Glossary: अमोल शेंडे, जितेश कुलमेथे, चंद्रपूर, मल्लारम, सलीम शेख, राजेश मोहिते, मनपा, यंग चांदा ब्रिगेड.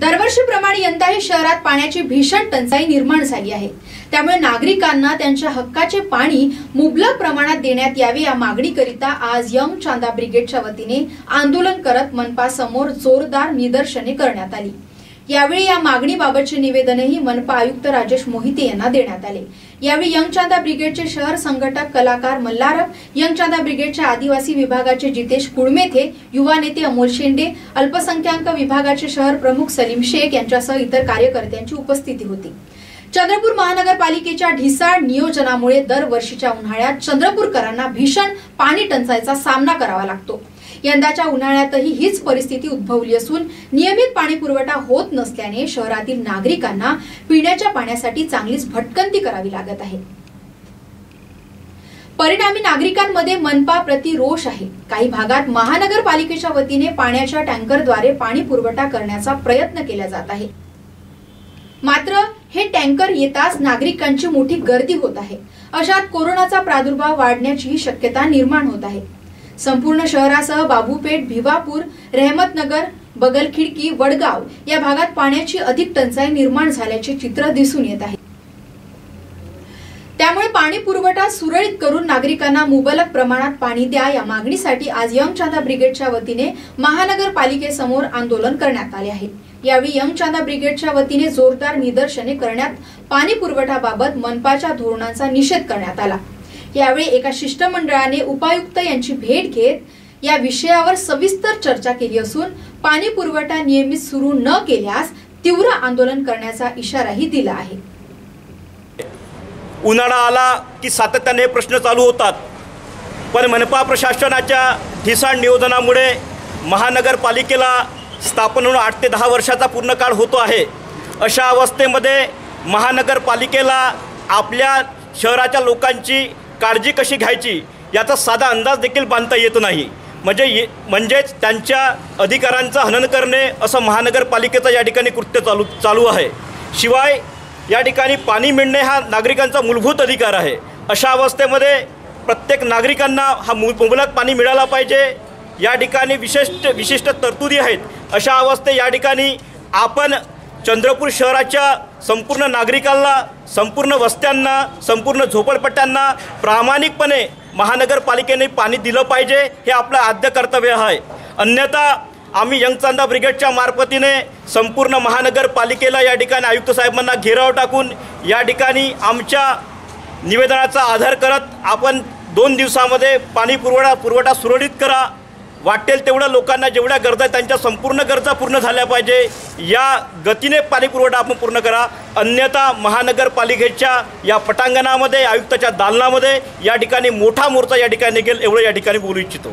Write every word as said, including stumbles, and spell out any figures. दरवर्षीप्रमाणे यंदाही शहरात पाण्याची भीषण टंचाई निर्माण झाली आहे। त्यामुळे नागरिकांना त्यांच्या हक्काचे पाणी मुबलक प्रमाणात देण्यात यावे या मागणीकरिता आज यंग चांदा ब्रिगेडच्या वतीने आंदोलन करत मनपा समोर जोरदार निदर्शने करण्यात आली। यावेळी या मागणीबाबतचे निवेदनही मनपा आयुक्त राजेश मोहिते यांना देण्यात आले। यावेळी यंग चांदा ब्रिगेडचे शहर संघटक कलाकार मल्लारम, यंग चांदा ब्रिगेडचे आदिवासी विभागाचे जितेश कुलमेथे, युवा नेते अमोल शेंडे, अल्पसंख्याक विभागाचे शहर प्रमुख सलीम शेख यांच्यासह इतर कार्यकर्त्यांची उपस्थिती होती। चंद्रपूर महानगरपालिकेच्या ढिसाळ नियोजनामुळे दरवर्षीच्या उन्हाळ्यात चंद्रपूरकरांना भीषण पाणी टंचाईचा सामना करावा लागतो। यंदाच्या उन्हाळ्यातही हीच परिस्थिती उद्भवली असून नियमित पाणी पुरवठा होत नसल्याने शहरातील नागरिकांना पिण्याच्या पाण्यासाठी चांगलीच भटकंती करावी लागत आहे। परिणामी नागरिकांमध्ये मनपा प्रति रोष आहे। काही भागात महानगरपालिकेच्या वतीने पाण्याच्या टँकरद्वारे पाणी पुरवठा करण्याचा प्रयत्न केला जात आहे, मात्र हे टँकर येताच नागरिकांची मोठी गर्दी होत आहे। अशात कोरोनाचा प्रादुर्भाव वाढण्याची शक्यता निर्माण होत आहे। संपूर्ण शहरासह बाबूपेठ, भिवापूर, रहमतनगर, बगलखिडकी, वडगाव या भागात पाण्याची अधिक टंचाई निर्माण झाल्याचे चित्र दिसून येत आहे। त्यामुळे पाणी पुरवठा सुरळीत करून नागरिकांना मुबलक प्रमाणात पाणी द्या या मागणीसाठी आज यंग चांदा ब्रिगेडच्या वतीने महानगरपालिकेसमोर आंदोलन करण्यात आले आहे। यावेळी यंग चांदा ब्रिगेडच्या वतीने जोरदार निदर्शने करण्यात पाणी पुरवठाबाबत मनपाच्या धोरणांचा निषेध करण्यात आला। यावेळी एका शिष्टमंडळाने उपायुक्त यांची भेट घेत या विषयावर सविस्तर चर्चा केली असून पाणी पुरवठा नियमित सुरू न केल्यास तीव्र आंदोलन करण्याचा इशाराही दिला आहे। उन्हाळा आला की सातत्याने प्रश्न चालू होतात, पण मनपा प्रशासनाच्या ढिसाळ नियोजनामुळे महानगरपालिकेला स्थापन होऊन आठ ते दहा वर्षाचा पूर्ण काळ होतो आहे। अशा अवस्थेमध्ये महानगरपालिकेला आपल्या शहराच्या लोकांची काळजी कशी घ्यायची याचा साधा अंदाज देखील बांधता येत नाही। म्हणजे ये म्हणजेच त्यांच्या अधिकारांचं हनन करणे असं महानगरपालिकेचं या ठिकाणी कृत्य चालू चालू आहे। शिवाय या ठिकाणी पाणी मिळणे हा नागरिकांचा मूलभूत अधिकार आहे। अशा अवस्थेमध्ये प्रत्येक नागरिकांना हा मुबलक पाणी मिळाला पाहिजे, या ठिकाणी विशिष्ट विशिष्ट तरतुदी आहेत। अशा अवस्थे या ठिकाणी आपण चंद्रपूर शहराच्या संपूर्ण नागरिकांना, संपूर्ण वस्त्यांना, संपूर्ण झोपडपट्ट्यांना प्रामाणिकपणे महानगरपालिकेने पाणी दिलं पाहिजे, हे आपलं आद्य कर्तव्य आहे। अन्यथा आम्ही यंग चांदा ब्रिगेडच्या मार्फतीने संपूर्ण महानगरपालिकेला या ठिकाणी आयुक्त साहेबांना घेराव टाकून या ठिकाणी आमच्या निवेदनाचा आधार करत आपण दोन दिवसामध्ये पाणी पुरवठा पुरवठा सुरळीत करा, वाटेल तेवढं लोकांना जेवढ्या गरजा त्यांच्या संपूर्ण गरजा पूर्ण झाल्या पाहिजे, या गतीने पाणी पुरवठा आपण पूर्ण करा। अन्यथा महानगरपालिकेच्या या पटांगणामध्ये, आयुक्ताच्या दालनामध्ये या ठिकाणी मोठा मोर्चा या ठिकाणी निघेल एवढं या ठिकाणी बोलू इच्छितो।